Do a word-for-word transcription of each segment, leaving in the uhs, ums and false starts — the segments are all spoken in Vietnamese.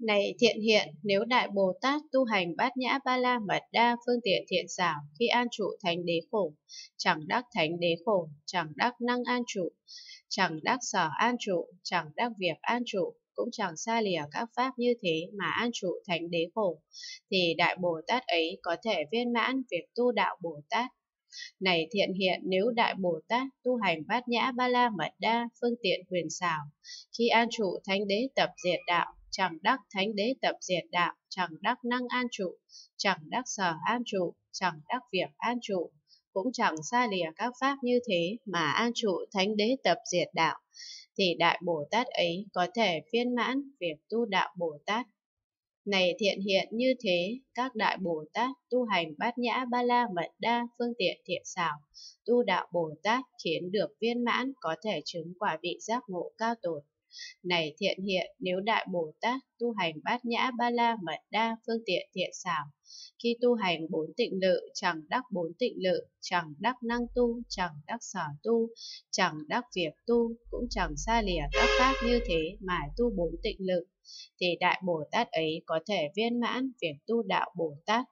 Này Thiện Hiện, nếu Đại Bồ Tát tu hành bát nhã ba la mật đa phương tiện thiện xảo, khi an trụ thánh đế khổ, chẳng đắc thánh đế khổ, chẳng đắc năng an trụ, chẳng đắc sở an trụ, chẳng đắc việc an trụ, cũng chẳng xa lìa các pháp như thế mà an trụ thánh đế khổ, thì Đại Bồ Tát ấy có thể viên mãn việc tu đạo Bồ Tát. Này Thiện Hiện, nếu Đại Bồ Tát tu hành bát nhã ba la mật đa phương tiện huyền xảo, khi an trụ thánh đế tập diệt đạo, chẳng đắc thánh đế tập diệt đạo, chẳng đắc năng an trụ, chẳng đắc sở an trụ, chẳng đắc việc an trụ, cũng chẳng xa lìa các pháp như thế mà an trụ thánh đế tập diệt đạo, thì Đại Bồ Tát ấy có thể viên mãn việc tu đạo Bồ Tát. Này Thiện Hiện, như thế các Đại Bồ Tát tu hành bát nhã ba la mật đa phương tiện thiện xảo, tu đạo Bồ Tát khiến được viên mãn, có thể chứng quả vị giác ngộ cao tột. Này Thiện Hiện, nếu Đại Bồ Tát tu hành bát nhã ba la mật đa phương tiện thiện xảo, khi tu hành bốn tịnh lự, chẳng đắc bốn tịnh lự, chẳng đắc năng tu, chẳng đắc sở tu, chẳng đắc việc tu, cũng chẳng xa lìa các pháp như thế mà tu bốn tịnh lự, thì Đại Bồ Tát ấy có thể viên mãn việc tu đạo Bồ Tát.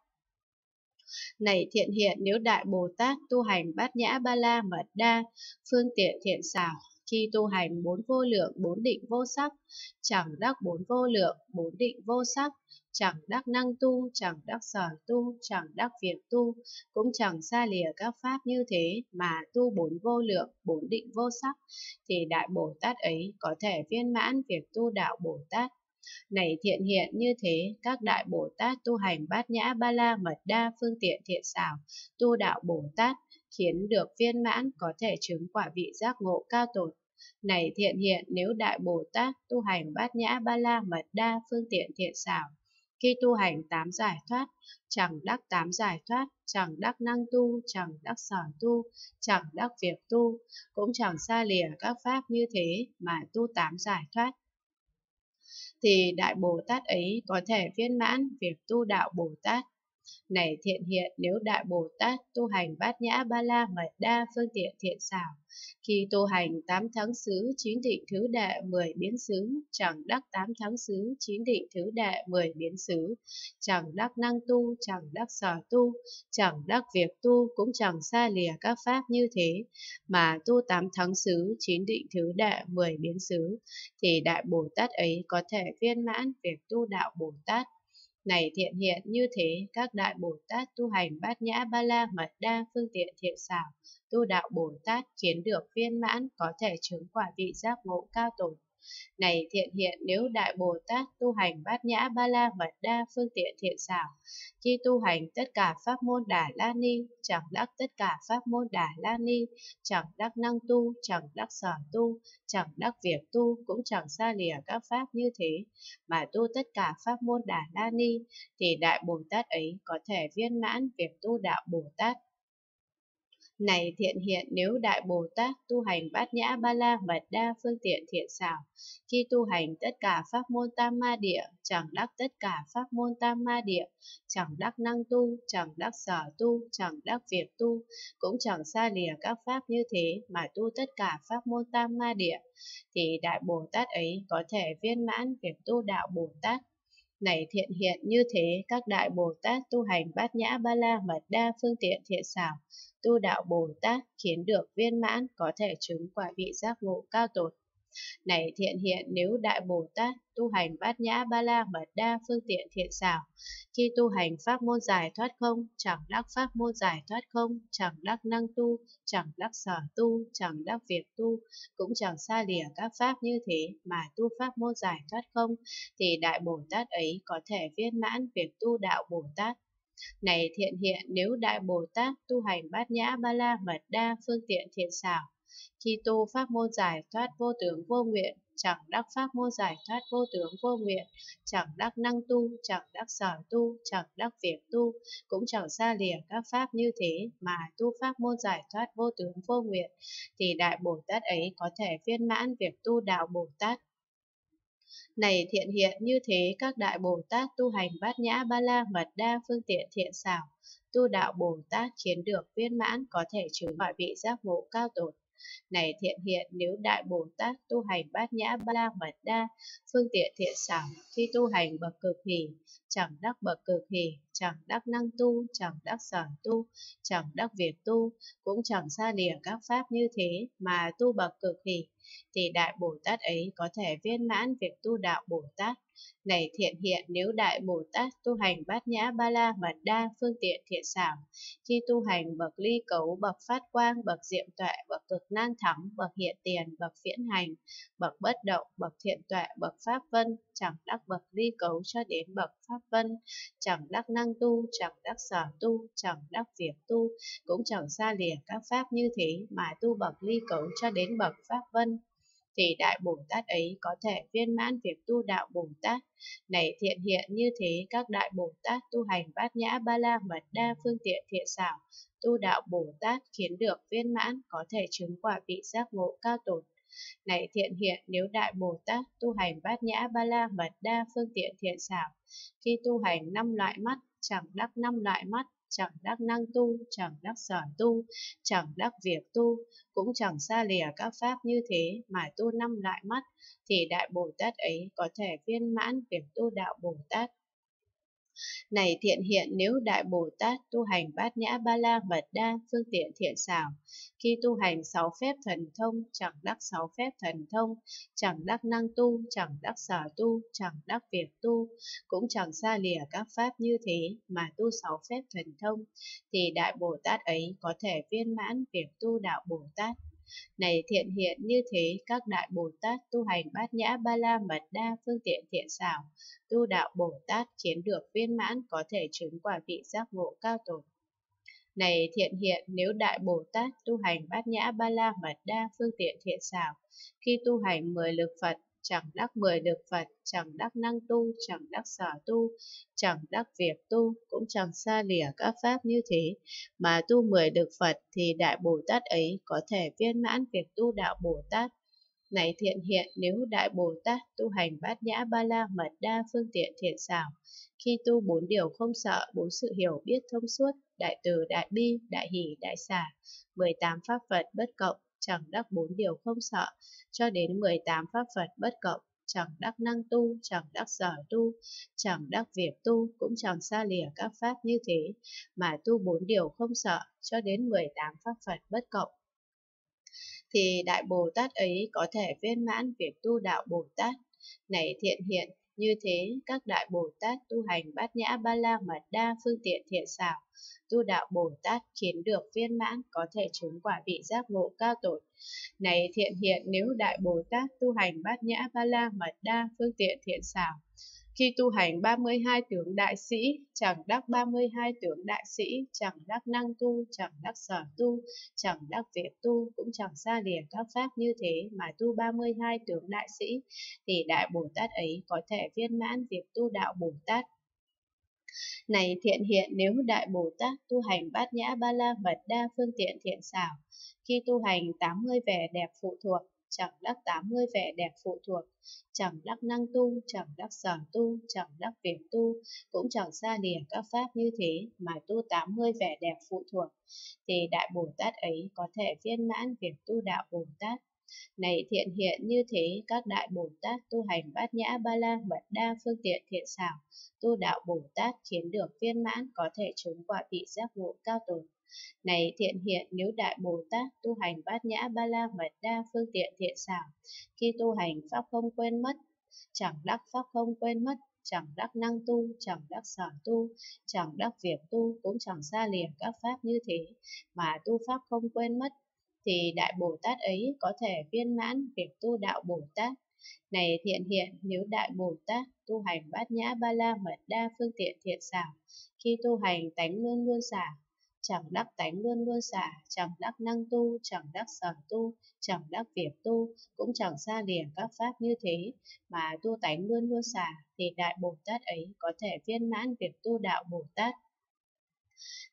Này Thiện Hiện, nếu Đại Bồ Tát tu hành bát nhã ba la mật đa phương tiện thiện xảo, khi tu hành bốn vô lượng, bốn định vô sắc, chẳng đắc bốn vô lượng, bốn định vô sắc, chẳng đắc năng tu, chẳng đắc sở tu, chẳng đắc việc tu, cũng chẳng xa lìa các pháp như thế mà tu bốn vô lượng, bốn định vô sắc, thì Đại Bồ Tát ấy có thể viên mãn việc tu đạo Bồ Tát. Này Thiện Hiện, như thế các Đại Bồ Tát tu hành bát nhã ba la mật đa phương tiện thiện xảo, tu đạo Bồ Tát khiến được viên mãn, có thể chứng quả vị giác ngộ cao tột. Này Thiện Hiện, nếu Đại Bồ Tát tu hành bát nhã ba la mật đa phương tiện thiện xảo, khi tu hành tám giải thoát, chẳng đắc tám giải thoát, chẳng đắc năng tu, chẳng đắc sở tu, chẳng đắc việc tu, cũng chẳng xa lìa các pháp như thế mà tu tám giải thoát, thì Đại Bồ Tát ấy có thể viên mãn việc tu đạo Bồ Tát. Này Thiện Hiện, nếu Đại Bồ Tát tu hành bát nhã ba la mật đa phương tiện thiện xảo, khi tu hành tám thắng xứ, chín định thứ đệ, mười biến xứ, chẳng đắc tám thắng xứ, chín định thứ đệ, mười biến xứ, chẳng đắc năng tu, chẳng đắc sở tu, chẳng đắc việc tu, cũng chẳng xa lìa các pháp như thế mà tu tám thắng xứ, chín định thứ đệ, mười biến xứ, thì Đại Bồ Tát ấy có thể viên mãn việc tu đạo Bồ Tát. Này Thiện Hiện, như thế các Đại Bồ Tát tu hành bát nhã ba la mật đa phương tiện thiện xảo, tu đạo Bồ Tát khiến được viên mãn, có thể chứng quả vị giác ngộ cao tột. Này Thiện Hiện, nếu Đại Bồ Tát tu hành bát nhã ba la mật đa phương tiện thiện xảo, khi tu hành tất cả pháp môn Đà La Ni, chẳng đắc tất cả pháp môn Đà La Ni, chẳng đắc năng tu, chẳng đắc sở tu, chẳng đắc việc tu, cũng chẳng xa lìa các pháp như thế mà tu tất cả pháp môn Đà La Ni, thì Đại Bồ Tát ấy có thể viên mãn việc tu đạo Bồ Tát. Này Thiện Hiện, nếu Đại Bồ Tát tu hành bát nhã ba la mật đa phương tiện thiện xảo, khi tu hành tất cả pháp môn Tam Ma Địa, chẳng đắc tất cả pháp môn Tam Ma Địa, chẳng đắc năng tu, chẳng đắc sở tu, chẳng đắc việc tu, cũng chẳng xa lìa các pháp như thế mà tu tất cả pháp môn Tam Ma Địa, thì Đại Bồ Tát ấy có thể viên mãn việc tu đạo Bồ Tát. Này Thiện Hiện, như thế các Đại Bồ Tát tu hành bát nhã ba la mật đa phương tiện thiện xảo, tu đạo Bồ Tát khiến được viên mãn, có thể chứng quả vị giác ngộ cao tột. Này Thiện Hiện, nếu Đại Bồ Tát tu hành bát nhã ba la mật đa phương tiện thiện xảo, khi tu hành pháp môn giải thoát không, chẳng đắc pháp môn giải thoát không, chẳng đắc năng tu, chẳng đắc sở tu, chẳng đắc việc tu, cũng chẳng xa lìa các pháp như thế mà tu pháp môn giải thoát không, thì Đại Bồ Tát ấy có thể viên mãn việc tu đạo Bồ Tát. Này Thiện Hiện, nếu Đại Bồ Tát tu hành bát nhã ba la mật đa phương tiện thiện xảo, khi tu pháp môn giải thoát vô tướng vô nguyện, chẳng đắc pháp môn giải thoát vô tướng vô nguyện, chẳng đắc năng tu, chẳng đắc sở tu, chẳng đắc việc tu, cũng chẳng xa lìa các pháp như thế mà tu pháp môn giải thoát vô tướng vô nguyện, thì Đại Bồ Tát ấy có thể viên mãn việc tu đạo Bồ Tát. Này Thiện Hiện, như thế các Đại Bồ Tát tu hành bát nhã ba la mật đa phương tiện thiện xảo, tu đạo Bồ Tát khiến được viên mãn, có thể chứng quả vị giác ngộ cao tột. Này Thiện Hiện, nếu Đại Bồ Tát tu hành Bát Nhã Ba La Mật Đa, phương tiện thiện xảo, khi tu hành bậc cực hỷ, chẳng đắc bậc cực hỷ, chẳng đắc năng tu, chẳng đắc sở tu, chẳng đắc việc tu, cũng chẳng xa lìa các pháp như thế mà tu bậc cực hỷ, thì Đại Bồ Tát ấy có thể viên mãn việc tu đạo Bồ Tát. Này Thiện Hiện, nếu Đại Bồ Tát tu hành Bát Nhã Ba La Mật Đa, phương tiện thiện xảo, khi tu hành bậc ly cấu, bậc phát quang, bậc diệm tuệ, bậc cực nan thắng, bậc hiện tiền, bậc viễn hành, bậc bất động, bậc thiện tuệ, bậc pháp vân, chẳng đắc bậc ly cấu cho đến bậc pháp vân, chẳng đắc năng tu, chẳng đắc sở tu, chẳng đắc việc tu, cũng chẳng xa lìa các pháp như thế mà tu bậc ly cấu cho đến bậc pháp vân, thì Đại Bồ Tát ấy có thể viên mãn việc tu đạo Bồ Tát. Này Thiện Hiện, như thế các Đại Bồ Tát tu hành Bát Nhã Ba La Mật Đa, phương tiện thiện xảo, tu đạo Bồ Tát khiến được viên mãn, có thể chứng quả vị giác ngộ cao tột. Này Thiện Hiện, nếu Đại Bồ Tát tu hành Bát Nhã Ba La Mật Đa, phương tiện thiện xảo, khi tu hành năm loại mắt, chẳng đắc năm loại mắt, chẳng đắc năng tu, chẳng đắc sở tu, chẳng đắc việc tu, cũng chẳng xa lìa các pháp như thế mà tu năm loại mắt, thì Đại Bồ Tát ấy có thể viên mãn việc tu đạo Bồ Tát. Này Thiện Hiện, nếu Đại Bồ Tát tu hành Bát Nhã Ba La Mật Đa, phương tiện thiện xảo, khi tu hành sáu phép thần thông, chẳng đắc sáu phép thần thông, chẳng đắc năng tu, chẳng đắc sở tu, chẳng đắc việc tu, cũng chẳng xa lìa các pháp như thế mà tu sáu phép thần thông, thì Đại Bồ Tát ấy có thể viên mãn việc tu đạo Bồ Tát. Này Thiện Hiện, như thế các Đại Bồ Tát tu hành Bát Nhã Ba La Mật Đa, phương tiện thiện xảo, tu đạo Bồ Tát khiến được viên mãn, có thể chứng quả vị giác ngộ cao tột. Này Thiện Hiện, nếu Đại Bồ Tát tu hành Bát Nhã Ba La Mật Đa, phương tiện thiện xảo, khi tu hành mười lực Phật, chẳng đắc mười lực Phật, chẳng đắc năng tu, chẳng đắc sở tu, chẳng đắc việc tu, cũng chẳng xa lìa các pháp như thế mà tu mười lực Phật, thì Đại Bồ Tát ấy có thể viên mãn việc tu đạo Bồ Tát. Này Thiện Hiện, nếu Đại Bồ Tát tu hành Bát Nhã Ba La Mật Đa, phương tiện thiện xảo, khi tu bốn điều không sợ, bốn sự hiểu biết thông suốt, đại từ, đại bi, đại hỷ, đại xả, mười tám pháp Phật bất cộng, chẳng đắc bốn điều không sợ cho đến mười tám pháp Phật bất cộng, chẳng đắc năng tu, chẳng đắc sở tu, chẳng đắc việc tu, cũng chẳng xa lìa các pháp như thế mà tu bốn điều không sợ cho đến mười tám pháp Phật bất cộng, thì Đại Bồ Tát ấy có thể viên mãn việc tu đạo Bồ Tát. Này Thiện Hiện, như thế các Đại Bồ Tát tu hành Bát Nhã Ba La Mật Đa, phương tiện thiện xảo, tu đạo Bồ Tát khiến được viên mãn, có thể chứng quả vị giác ngộ cao tột. Này Thiện Hiện, nếu Đại Bồ Tát tu hành Bát Nhã Ba La Mật Đa, phương tiện thiện xảo, khi tu hành ba mươi hai tướng đại sĩ, chẳng đắc ba mươi hai tướng đại sĩ, chẳng đắc năng tu, chẳng đắc sở tu, chẳng đắc việc tu, cũng chẳng xa lìa các pháp như thế mà tu ba mươi hai tướng đại sĩ, thì Đại Bồ Tát ấy có thể viên mãn việc tu đạo Bồ Tát. Này Thiện Hiện, nếu Đại Bồ Tát tu hành Bát Nhã Ba La Mật Đa, phương tiện thiện xảo, khi tu hành tám mươi vẻ đẹp phụ thuộc, chẳng đắc tám mươi vẻ đẹp phụ thuộc, chẳng đắc năng tu, chẳng đắc sở tu, chẳng đắc việc tu, cũng chẳng xa lìa các pháp như thế mà tu tám mươi vẻ đẹp phụ thuộc, thì Đại Bồ Tát ấy có thể viên mãn việc tu đạo Bồ Tát. Này Thiện Hiện, như thế các Đại Bồ Tát tu hành Bát Nhã Ba La Mật Đa, phương tiện thiện xảo, tu đạo Bồ Tát khiến được viên mãn, có thể chứng quả vị giác ngộ cao tột. Này Thiện Hiện, nếu Đại Bồ Tát tu hành Bát Nhã Ba La Mật Đa, phương tiện thiện xảo, khi tu hành pháp không quên mất, chẳng đắc pháp không quên mất, chẳng đắc năng tu, chẳng đắc sở tu, chẳng đắc việc tu, cũng chẳng xa lìa các pháp như thế mà tu pháp không quên mất, thì Đại Bồ Tát ấy có thể viên mãn việc tu đạo Bồ Tát. Này Thiện Hiện, nếu Đại Bồ Tát tu hành Bát Nhã Ba La Mật Đa, phương tiện thiện xảo, khi tu hành tánh luôn luôn xả, chẳng đắc tánh luôn luôn xả, chẳng đắc năng tu, chẳng đắc sở tu, chẳng đắc việc tu, cũng chẳng xa lìa các pháp như thế mà tu tánh luôn luôn xả, thì Đại Bồ Tát ấy có thể viên mãn việc tu đạo Bồ Tát.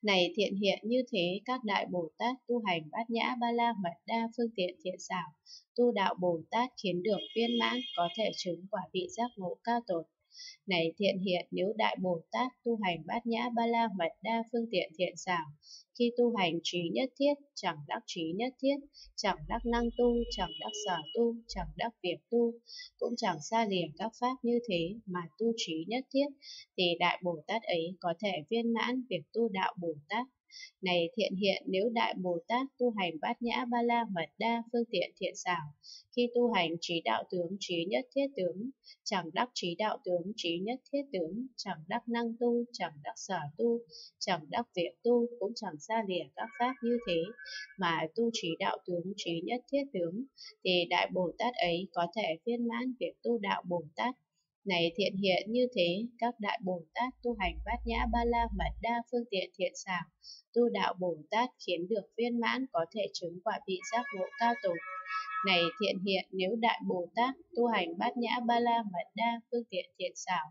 Này Thiện Hiện, như thế các Đại Bồ Tát tu hành Bát Nhã Ba La Mật Đa, phương tiện thiện xảo, tu đạo Bồ Tát khiến được viên mãn, có thể chứng quả vị giác ngộ cao tột. Này thiện hiện, nếu Đại Bồ Tát tu hành bát nhã ba la mật đa phương tiện thiện xảo, khi tu hành trí nhất thiết, chẳng đắc trí nhất thiết, chẳng đắc năng tu, chẳng đắc sở tu, chẳng đắc việc tu, cũng chẳng xa liền các pháp như thế mà tu trí nhất thiết, thì Đại Bồ Tát ấy có thể viên mãn việc tu đạo Bồ Tát. Này thiện hiện, nếu Đại Bồ Tát tu hành bát nhã ba la mật đa phương tiện thiện xảo, khi tu hành trí đạo tướng trí nhất thiết tướng, chẳng đắc trí đạo tướng trí nhất thiết tướng, chẳng đắc năng tu, chẳng đắc sở tu, chẳng đắc việc tu, cũng chẳng xa lìa các pháp như thế mà tu trí đạo tướng trí nhất thiết tướng, thì Đại Bồ Tát ấy có thể viên mãn việc tu đạo Bồ Tát. Này thiện hiện, như thế các Đại Bồ Tát tu hành bát nhã ba la mật đa phương tiện thiện xảo, tu đạo Bồ Tát khiến được viên mãn, có thể chứng quả vị giác ngộ cao tột. Này thiện hiện, nếu Đại Bồ Tát tu hành bát nhã ba la mật đa phương tiện thiện xảo,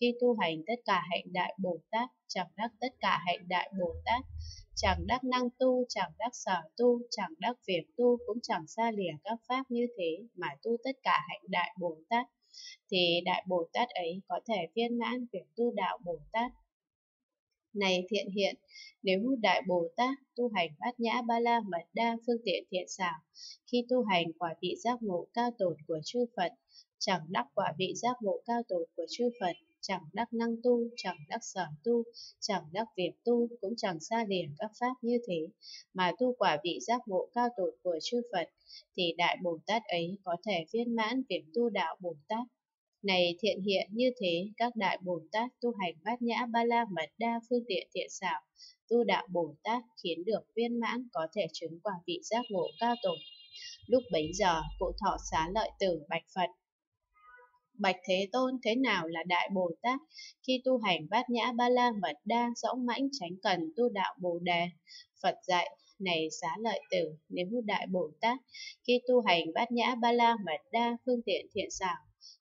khi tu hành tất cả hạnh Đại Bồ Tát, chẳng đắc tất cả hạnh Đại Bồ Tát, chẳng đắc năng tu, chẳng đắc sở tu, chẳng đắc việc tu, cũng chẳng xa lìa các pháp như thế mà tu tất cả hạnh Đại Bồ Tát, thì Đại Bồ Tát ấy có thể viên mãn việc tu đạo Bồ Tát. Này thiện hiện, nếu Đại Bồ Tát tu hành bát nhã ba la mật đa phương tiện thiện xảo, khi tu hành quả vị giác ngộ cao tột của chư Phật, chẳng đắc quả vị giác ngộ cao tột của chư Phật, chẳng đắc năng tu, chẳng đắc sở tu, chẳng đắc việc tu, cũng chẳng xa liền các pháp như thế mà tu quả vị giác ngộ cao tột của chư Phật, thì Đại Bồ Tát ấy có thể viên mãn việc tu đạo Bồ Tát. Này thiện hiện, như thế các Đại Bồ Tát tu hành bát nhã ba la mật đa phương tiện thiện xảo, tu đạo Bồ Tát khiến được viên mãn, có thể chứng quả vị giác ngộ cao tột. Lúc bấy giờ, cụ Thọ Xá Lợi Tử bạch Phật: Bạch Thế Tôn, thế nào là Đại Bồ Tát khi tu hành bát nhã ba la mật đa dõng mãnh chánh cần tu đạo Bồ Đề? Phật dạy: Này Xá Lợi Tử, nếu Đại Bồ Tát khi tu hành bát nhã ba la mật đa phương tiện thiện xảo,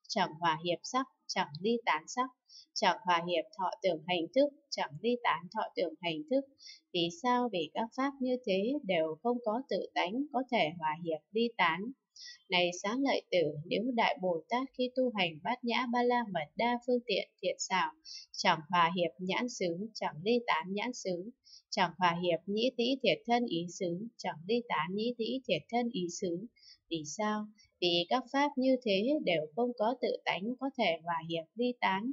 chẳng hòa hiệp sắc, chẳng ly tán sắc, chẳng hòa hiệp thọ tưởng hành thức, chẳng ly tán thọ tưởng hành thức. Vì sao? Vì các pháp như thế đều không có tự tánh, có thể hòa hiệp ly tán. Này Xá Lợi Tử, nếu Đại Bồ Tát khi tu hành bát nhã ba la mật đa phương tiện thiện xảo, chẳng hòa hiệp nhãn xứ, chẳng ly tán nhãn xứ, chẳng hòa hiệp nhĩ tĩ thiệt thân ý xứ, chẳng ly tán nhĩ tĩ thiệt thân ý xứ. Vì sao? Vì các pháp như thế đều không có tự tánh, có thể hòa hiệp ly tán.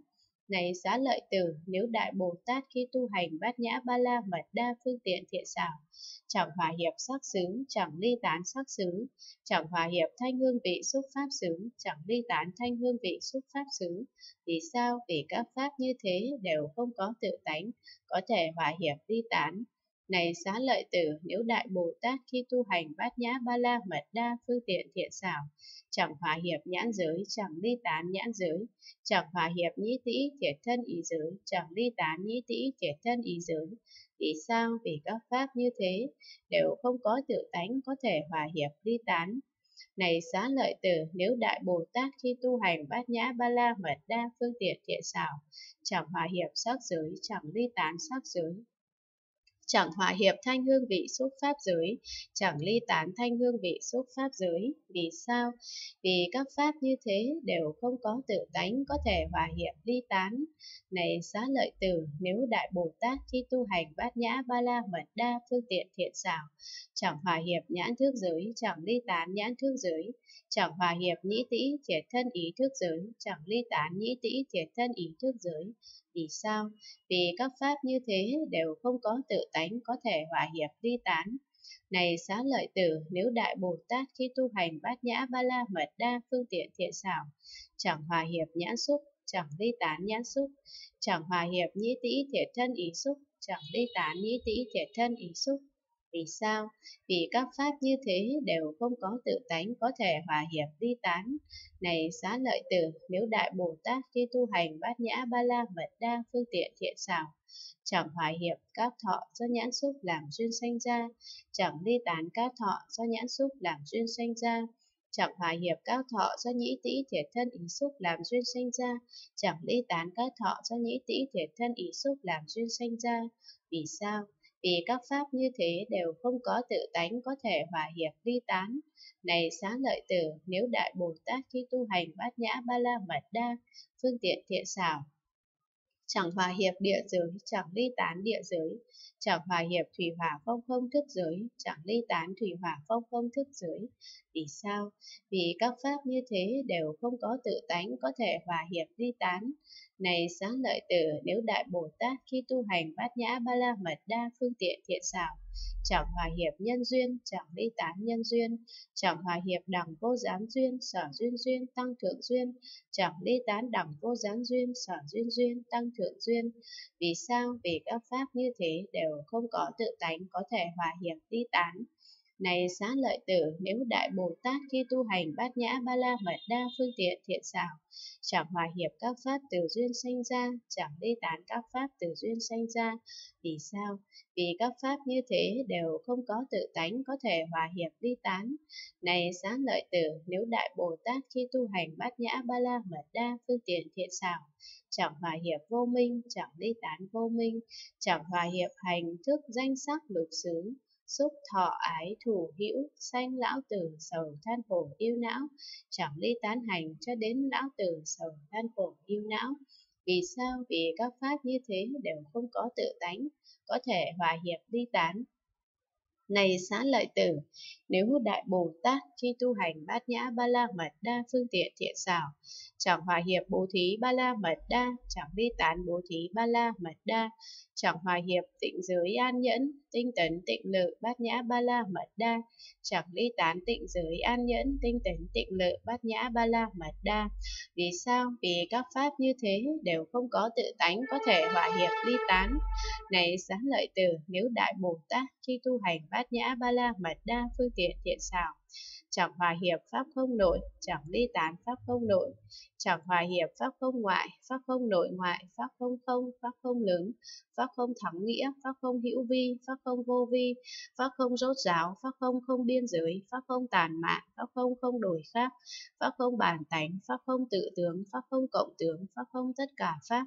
Này Xá Lợi Tử, nếu Đại Bồ Tát khi tu hành bát nhã ba la mật đa phương tiện thiện xảo, chẳng hòa hiệp sắc xứ, chẳng ly tán sắc xứ, chẳng hòa hiệp thanh hương vị xúc pháp xứ, chẳng ly tán thanh hương vị xúc pháp xứ. Vì sao? Vì các pháp như thế đều không có tự tánh, có thể hòa hiệp ly tán. Này Xá Lợi Tử, nếu Đại Bồ Tát khi tu hành bát nhã ba la mật đa phương tiện thiện xảo, chẳng hòa hiệp nhãn giới, chẳng ly tán nhãn giới, chẳng hòa hiệp nhĩ tĩ thiệt thân ý giới, chẳng ly tán nhĩ tĩ thiệt thân ý giới. Vì sao? Vì các pháp như thế đều không có tự tánh, có thể hòa hiệp ly tán. Này Xá Lợi Tử, nếu Đại Bồ Tát khi tu hành bát nhã ba la mật đa phương tiện thiện xảo, chẳng hòa hiệp sắc giới, chẳng ly tán sắc giới, chẳng hòa hiệp thanh hương vị xúc pháp giới, chẳng ly tán thanh hương vị xúc pháp giới. Vì sao? Vì các pháp như thế đều không có tự tánh, có thể hòa hiệp ly tán. Này Xá Lợi Tử, nếu Đại Bồ Tát khi tu hành bát nhã ba la mật đa phương tiện thiện xảo, chẳng hòa hiệp nhãn thước giới, chẳng ly tán nhãn thước giới, chẳng hòa hiệp nhĩ tĩ thiệt thân ý thước giới, chẳng ly tán nhĩ tĩ thiệt thân ý thước giới. Vì sao? Vì các pháp như thế đều không có tự tánh, có thể hòa hiệp ly tán. Này Xá Lợi Tử, nếu Đại Bồ Tát khi tu hành bát nhã ba la mật đa phương tiện thiện xảo, chẳng hòa hiệp nhãn xúc, chẳng ly tán nhãn xúc, chẳng hòa hiệp nhĩ tĩ thiệt thân ý xúc, chẳng ly tán nhĩ tĩ thiệt thân ý xúc. Vì sao? Vì các pháp như thế đều không có tự tánh, có thể hòa hiệp ly tán. Này Xá Lợi Tử, nếu Đại Bồ Tát khi tu hành bát nhã ba la mật đa phương tiện thiện xảo, chẳng hòa hiệp các thọ do nhãn xúc làm duyên sanh ra, chẳng ly tán các thọ do nhãn xúc làm duyên sanh ra, chẳng hòa hiệp các thọ do nhĩ tĩ thiệt thân ý xúc làm duyên sanh ra, chẳng ly tán các thọ do nhĩ tĩ thiệt thân ý xúc làm duyên sanh ra. Vì sao? vì các pháp như thế đều không có tự tánh có thể hòa hiệp ly tán. Này Xá Lợi Tử, nếu Đại Bồ Tát khi tu hành Bát Nhã Ba La Mật Đa, phương tiện thiện xảo, chẳng hòa hiệp địa giới, chẳng ly tán địa giới, chẳng hòa hiệp thủy hỏa phong không thức giới, chẳng ly tán thủy hỏa phong không thức giới. Vì sao? Vì các pháp như thế đều không có tự tánh có thể hòa hiệp ly tán. Này Xá Lợi Tử, nếu Đại Bồ Tát khi tu hành Bát Nhã Ba La Mật Đa phương tiện thiện xảo, chẳng hòa hiệp nhân duyên, chẳng ly tán nhân duyên, chẳng hòa hiệp đẳng vô gián duyên, sở duyên duyên, tăng thượng duyên, chẳng ly tán đẳng vô gián duyên, sở duyên duyên, tăng thượng duyên. Vì sao? Vì các pháp như thế đều không có tự tánh có thể hòa hiệp ly tán. Này Xá Lợi Tử, nếu Đại Bồ Tát khi tu hành Bát Nhã Ba La Mật Đa phương tiện thiện xảo, chẳng hòa hiệp các pháp từ duyên sanh ra, chẳng ly tán các pháp từ duyên sanh ra. Vì sao? Vì các pháp như thế đều không có tự tánh có thể hòa hiệp ly tán. Này Xá Lợi Tử, nếu Đại Bồ Tát khi tu hành Bát Nhã Ba La Mật Đa phương tiện thiện xảo, chẳng hòa hiệp vô minh, chẳng ly tán vô minh, chẳng hòa hiệp hành thức danh sắc lục xứ, xúc thọ ái thủ hữu, sanh lão tử sầu than khổ yêu não, chẳng ly tán hành cho đến lão tử sầu than khổ yêu não. Vì sao? Vì các pháp như thế đều không có tự tánh có thể hòa hiệp ly tán. Này Xá Lợi Tử, nếu Đại Bồ Tát khi tu hành Bát Nhã Ba La Mật Đa phương tiện thiện xảo, chẳng hòa hiệp bố thí Ba La Mật Đa, chẳng ly tán bố thí Ba La Mật Đa, chẳng hòa hiệp tịnh giới an nhẫn, tinh tấn tịnh lự Bát Nhã Ba La Mật Đa, chẳng ly tán tịnh giới an nhẫn, tinh tấn tịnh lự Bát Nhã Ba La Mật Đa. Vì sao? Vì các pháp như thế đều không có tự tánh có thể hòa hiệp ly tán. Này Xá Lợi Tử, nếu Đại Bồ Tát khi tu hành Bát Nhã Ba La Mật Đa phương tiện thiện xảo, chẳng hòa hiệp pháp không nội, chẳng ly tán pháp không nội, chẳng hòa hiệp pháp không ngoại, pháp không nội ngoại, pháp không không, pháp không lớn, pháp không thắng nghĩa, pháp không hữu vi, pháp không vô vi, pháp không rốt ráo, pháp không không biên giới, pháp không tàn mạn, pháp không không đổi khác, pháp không bản tánh, pháp không tự tướng, pháp không cộng tướng, pháp không tất cả pháp,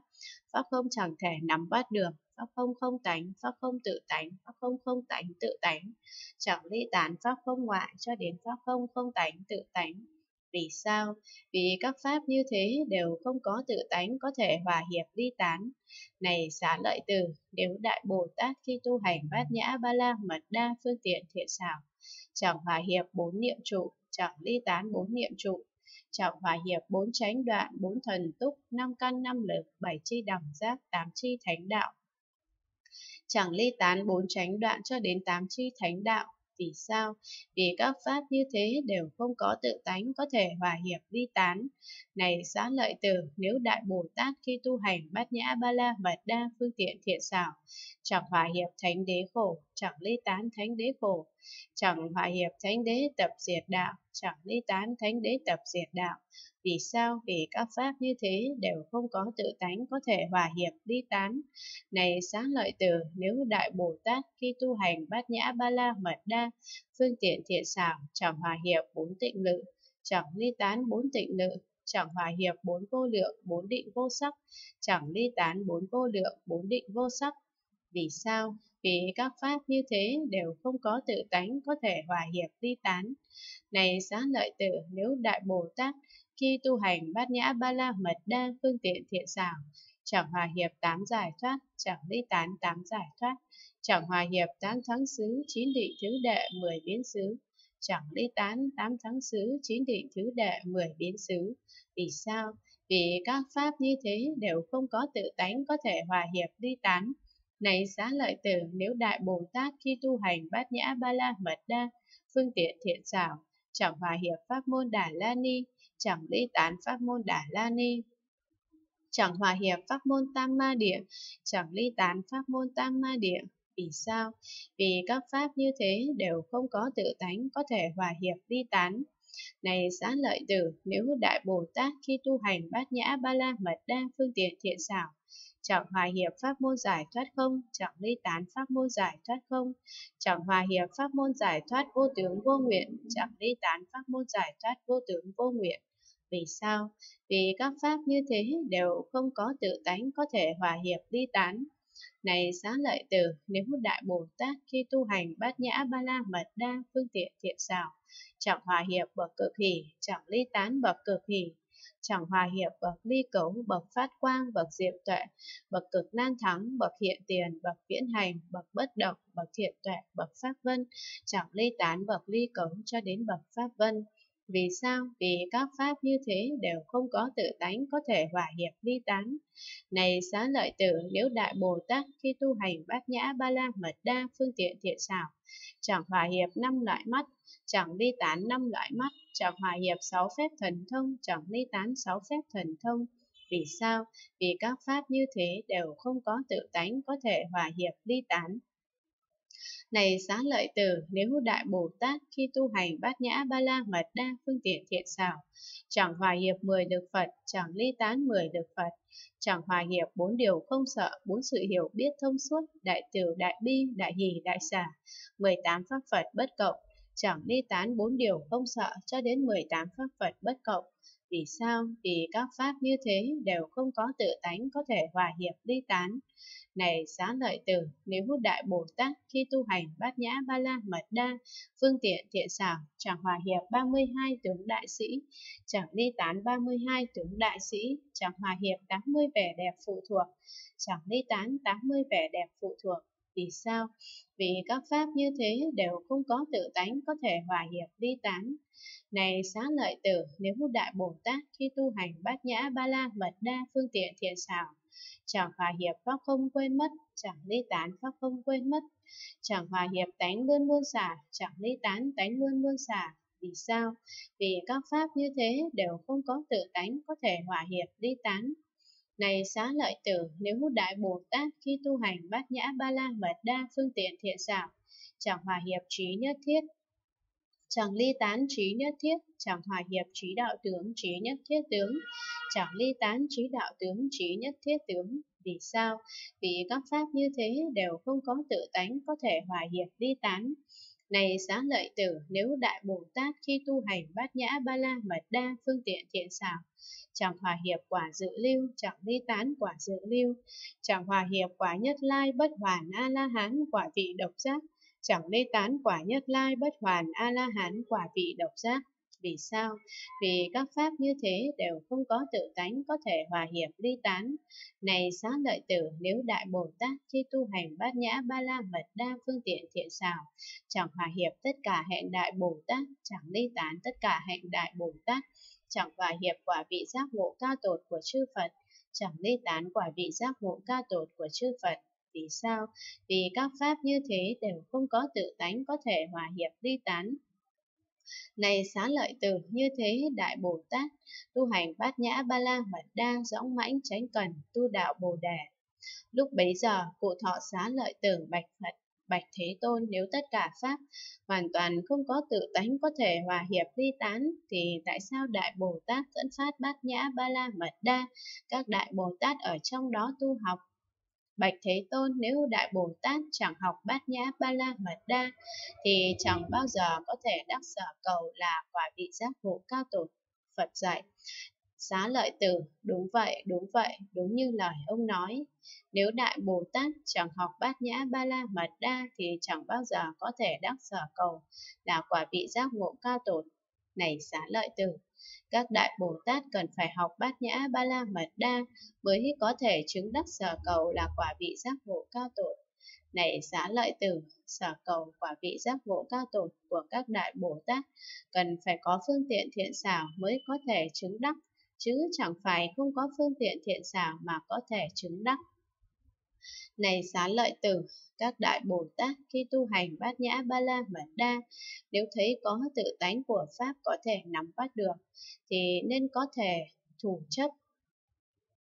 pháp không chẳng thể nắm bắt được, pháp không không tánh, pháp không tự tánh, pháp không không tánh tự tánh, chẳng ly tán pháp không ngoại cho đến pháp không không tánh tự tánh. Vì sao? Vì các pháp như thế đều không có tự tánh có thể hòa hiệp ly tán. Này Xá Lợi Tử, nếu Đại Bồ Tát khi tu hành Bát Nhã Ba La Mật Đa phương tiện thiện xảo, chẳng hòa hiệp bốn niệm trụ, chẳng ly tán bốn niệm trụ, chẳng hòa hiệp bốn chánh đoạn, bốn thần túc, năm căn năm lực, bảy chi đẳng giác, tám chi thánh đạo, chẳng ly tán bốn chánh đoạn cho đến tám chi thánh đạo. Vì sao? Vì các pháp như thế đều không có tự tánh có thể hòa hiệp ly tán. Này Xá Lợi Tử, nếu Đại Bồ Tát khi tu hành Bát Nhã Ba La Mật Đa phương tiện thiện xảo, chẳng hòa hiệp thánh đế khổ, chẳng ly tán thánh đế khổ, chẳng hòa hiệp thánh đế tập diệt đạo, chẳng ly tán thánh đế tập diệt đạo. Vì sao? Vì các pháp như thế đều không có tự tánh có thể hòa hiệp ly tán. Này Xá Lợi Tử, nếu Đại Bồ Tát khi tu hành Bát Nhã Ba La Mật Đa phương tiện thiện xảo, chẳng hòa hiệp bốn tịnh lự, chẳng ly tán bốn tịnh lự, chẳng hòa hiệp bốn vô lượng, bốn định vô sắc, chẳng ly tán bốn vô lượng, bốn định vô sắc. Vì sao? Vì các pháp như thế đều không có tự tánh có thể hòa hiệp ly tán. Này Xá Lợi Tử, nếu Đại Bồ Tát khi tu hành Bát Nhã Ba La Mật Đa phương tiện thiện xảo, chẳng hòa hiệp tám giải thoát, chẳng ly tán tám giải thoát, chẳng hòa hiệp tám thắng xứ, chín định thứ đệ, mười biến xứ, chẳng ly tán tám thắng xứ, chín định thứ đệ, mười biến xứ. Vì sao? Vì các pháp như thế đều không có tự tánh có thể hòa hiệp ly tán. Này Xá Lợi Tử, nếu Đại Bồ Tát khi tu hành Bát Nhã Ba La Mật Đa phương tiện thiện xảo, chẳng hòa hiệp pháp môn Đà La Ni, chẳng ly tán pháp môn Đà La Ni, chẳng hòa hiệp pháp môn Tam Ma Địa, chẳng ly tán pháp môn Tam Ma Địa. Vì sao? Vì các pháp như thế đều không có tự tánh có thể hòa hiệp ly tán. Này Xá Lợi Tử, nếu Đại Bồ Tát khi tu hành Bát Nhã Ba La Mật Đa phương tiện thiện xảo, chẳng hòa hiệp pháp môn giải thoát không, chẳng ly tán pháp môn giải thoát không, chẳng hòa hiệp pháp môn giải thoát vô tướng vô nguyện, chẳng ly tán pháp môn giải thoát vô tướng vô nguyện. Vì sao? Vì các pháp như thế đều không có tự tánh có thể hòa hiệp ly tán. Này xá lợi tử, nếu Đại Bồ Tát khi tu hành bát nhã ba la mật đa phương tiện thiện xảo, chẳng hòa hiệp bậc cực hỷ, chẳng ly tán bậc cực hỷ, chẳng hòa hiệp bậc ly cấu, bậc phát quang, bậc diệm tuệ, bậc cực nan thắng, bậc hiện tiền, bậc viễn hành, bậc bất động, bậc thiện tuệ, bậc pháp vân, chẳng ly tán bậc ly cấu cho đến bậc pháp vân. Vì sao? Vì các pháp như thế đều không có tự tánh có thể hòa hiệp ly tán. Này xá lợi tử, nếu Đại Bồ Tát khi tu hành bát nhã ba la mật đa phương tiện thiện xảo, chẳng hòa hiệp năm loại mắt, chẳng ly tán năm loại mắt, chẳng hòa hiệp sáu phép thần thông, chẳng ly tán sáu phép thần thông. Vì sao? Vì các pháp như thế đều không có tự tánh có thể hòa hiệp ly tán. Này xá lợi tử, nếu Đại Bồ Tát khi tu hành bát nhã ba la mật đa phương tiện thiện xảo, chẳng hòa hiệp mười lực Phật, chẳng ly tán mười lực Phật, chẳng hòa hiệp bốn điều không sợ, bốn sự hiểu biết thông suốt, đại từ, đại bi, đại hỷ, đại xả, mười tám pháp Phật bất cộng, chẳng ly tán bốn điều không sợ cho đến mười tám pháp Phật bất cộng. Vì sao? Vì các pháp như thế đều không có tự tánh có thể hòa hiệp ly tán. Này xá lợi tử, nếu Đại Bồ Tát khi tu hành bát nhã ba la mật đa phương tiện thiện xảo, chẳng hòa hiệp ba mươi hai tướng đại sĩ, chẳng ly tán ba mươi hai tướng đại sĩ, chẳng hòa hiệp tám mươi vẻ đẹp phụ thuộc, chẳng ly tán tám mươi vẻ đẹp phụ thuộc. Vì sao? Vì các pháp như thế đều không có tự tánh có thể hòa hiệp ly tán. Này xá lợi tử, nếu Đại Bồ Tát khi tu hành bát nhã ba la mật đa phương tiện thiện xảo, chẳng hòa hiệp pháp không quên mất, chẳng ly tán pháp không quên mất, chẳng hòa hiệp tánh luôn luôn xả, chẳng ly tán tánh luôn luôn xả. Vì sao? Vì các pháp như thế đều không có tự tánh có thể hòa hiệp ly tán. Này xá lợi tử, nếu Đại Bồ Tát khi tu hành bát nhã ba la mật đa phương tiện thiện xảo, chẳng hòa hiệp trí nhất thiết, chẳng ly tán trí nhất thiết, chẳng hòa hiệp trí đạo tướng, trí nhất thiết tướng, chẳng ly tán trí đạo tướng, trí nhất thiết tướng. Vì sao? Vì các pháp như thế đều không có tự tánh có thể hòa hiệp ly tán. Này xá lợi tử, nếu Đại Bồ Tát khi tu hành bát nhã ba la mật đa phương tiện thiện xảo, chẳng hòa hiệp quả dự lưu, chẳng ly tán quả dự lưu, chẳng hòa hiệp quả nhất lai bất hoàn a la hán quả vị độc giác, chẳng ly tán quả nhất lai bất hoàn a la hán quả vị độc giác. Vì sao? Vì các pháp như thế đều không có tự tánh có thể hòa hiệp ly tán. Này xá lợi tử, nếu Đại Bồ Tát khi tu hành bát nhã ba la mật đa phương tiện thiện xảo, chẳng hòa hiệp tất cả hạnh Đại Bồ Tát, chẳng ly tán tất cả hạnh Đại Bồ Tát, chẳng hòa hiệp quả vị giác ngộ cao tột của chư Phật, chẳng ly tán quả vị giác ngộ cao tột của chư Phật. Vì sao? Vì các pháp như thế đều không có tự tánh có thể hòa hiệp ly tán. Này xá lợi tử, như thế Đại Bồ Tát tu hành bát nhã ba la mật đa dõng mãnh chánh cần tu đạo Bồ đề. Lúc bấy giờ cụ thọ xá lợi tử bạch Phật: Bạch Thế Tôn, nếu tất cả pháp hoàn toàn không có tự tánh có thể hòa hiệp ly tán, thì tại sao Đại Bồ Tát dẫn phát bát nhã ba la mật đa, các Đại Bồ Tát ở trong đó tu học? Bạch Thế Tôn, nếu Đại Bồ Tát chẳng học bát nhã ba la mật đa, thì chẳng bao giờ có thể đắc sở cầu là quả vị giác ngộ cao tột. Phật dạy: Xá lợi tử, đúng vậy, đúng vậy, đúng như lời ông nói. Nếu Đại Bồ Tát chẳng học bát nhã ba la mật đa, thì chẳng bao giờ có thể đắc sở cầu là quả vị giác ngộ cao tột. Này xá lợi tử, các Đại Bồ Tát cần phải học bát nhã ba la mật đa mới có thể chứng đắc sở cầu là quả vị giác ngộ cao tột. Này xá lợi tử, sở cầu quả vị giác ngộ cao tột của các Đại Bồ Tát cần phải có phương tiện thiện xảo mới có thể chứng đắc, chứ chẳng phải không có phương tiện thiện xảo mà có thể chứng đắc. Này xá lợi tử, các Đại Bồ Tát khi tu hành bát nhã ba la mật đa, nếu thấy có tự tánh của pháp có thể nắm bắt được, thì nên có thể thủ chấp